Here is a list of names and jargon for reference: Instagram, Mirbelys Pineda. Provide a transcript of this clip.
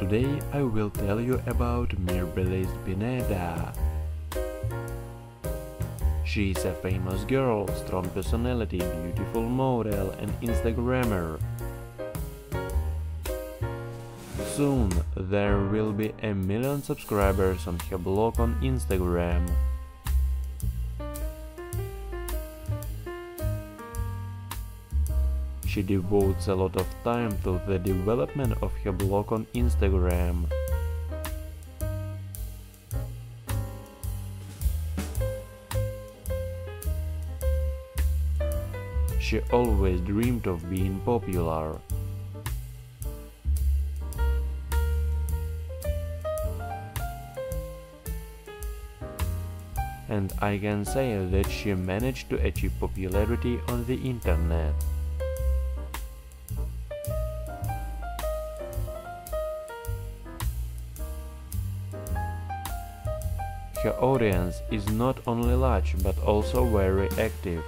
today I will tell you about Mirbelys Pineda. She is a famous girl, strong personality, beautiful model and Instagrammer. Soon there will be 1 million subscribers on her blog on Instagram. She devotes a lot of time to the development of her blog on Instagram. She always dreamed of being popular. And I can say that she managed to achieve popularity on the internet. Her audience is not only large but also very active.